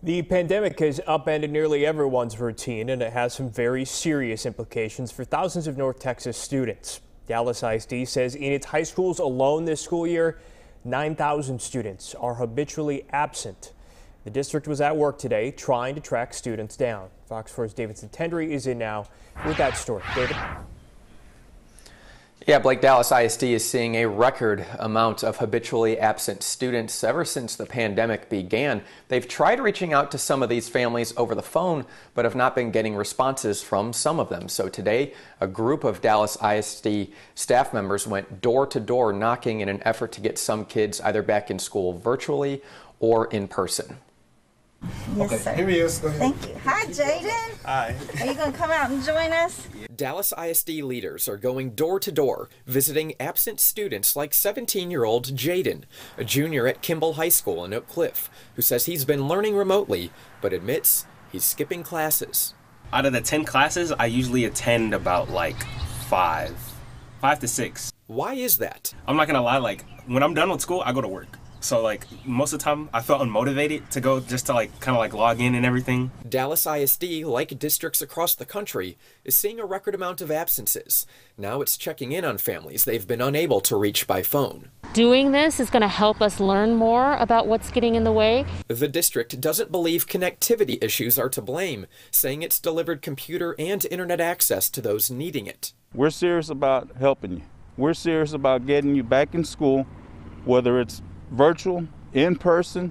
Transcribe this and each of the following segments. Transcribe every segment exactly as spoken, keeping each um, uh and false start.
The pandemic has upended nearly everyone's routine, and it has some very serious implications for thousands of North Texas students. Dallas I S D says in its high schools alone this school year, nine thousand students are habitually absent. The district was at work today trying to track students down. Fox four's David Santendry is in now with that story. David? Yeah, Blake, Dallas I S D is seeing a record amount of habitually absent students ever since the pandemic began. They've tried reaching out to some of these families over the phone, but have not been getting responses from some of them. So today, a group of Dallas I S D staff members went door to door knocking in an effort to get some kids either back in school virtually or in person. Yes, okay, sir. Here he is. Go ahead. Thank you. Hi, Jaden. Hi. Are you going to come out and join us? Dallas I S D leaders are going door to door, visiting absent students like seventeen-year-old Jaden, a junior at Kimball High School in Oak Cliff, who says he's been learning remotely, but admits he's skipping classes. Out of the ten classes, I usually attend about like five, five to six. Why is that? I'm not going to lie, like when I'm done with school, I go to work. So like most of the time I felt unmotivated to go just to like kind of like log in and everything. Dallas I S D, like districts across the country, is seeing a record amount of absences. Now it's checking in on families they've been unable to reach by phone. Doing this is going to help us learn more about what's getting in the way. The district doesn't believe connectivity issues are to blame, saying it's delivered computer and internet access to those needing it. We're serious about helping you. We're serious about getting you back in school, whether it's virtual, in-person,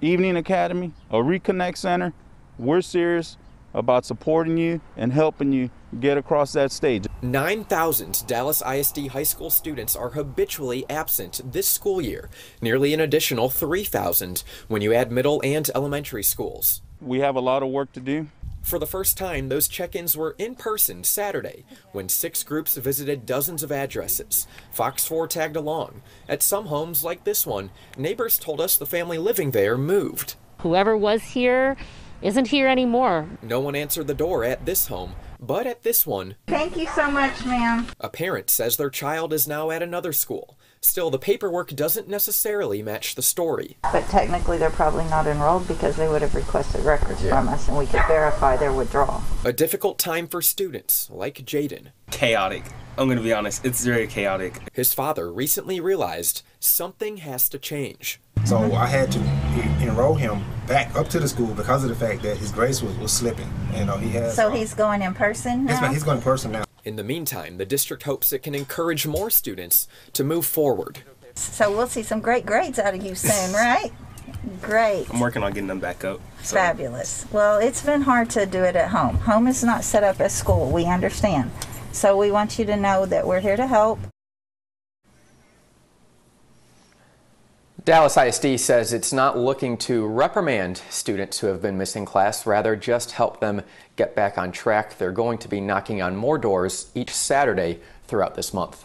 evening academy, a reconnect center. We're serious about supporting you and helping you get across that stage. nine thousand Dallas I S D high school students are habitually absent this school year, nearly an additional three thousand when you add middle and elementary schools. We have a lot of work to do. For the first time, those check-ins were in person Saturday when six groups visited dozens of addresses. Fox four tagged along. At some homes like this one, neighbors told us the family living there moved. Whoever was here isn't here anymore. No one answered the door at this home, but at this one, thank you so much, ma'am. A parent says their child is now at another school. Still, the paperwork doesn't necessarily match the story. But technically, they're probably not enrolled because they would have requested records yeah. from us, and we could verify their withdrawal. A difficult time for students like Jaden. Chaotic. I'm going to be honest. It's very chaotic. His father recently realized something has to change. So I had to enroll him back up to the school because of the fact that his grades was, was slipping. You know, he has, so he's going in person now? Yes, ma'am, he's going in person now. In the meantime, the district hopes it can encourage more students to move forward. So we'll see some great grades out of you soon, right? Great. I'm working on getting them back up. So. Fabulous. Well, it's been hard to do it at home. Home is not set up as school, we understand. So we want you to know that we're here to help. Dallas I S D says it's not looking to reprimand students who have been missing class, rather just help them get back on track. They're going to be knocking on more doors each Saturday throughout this month.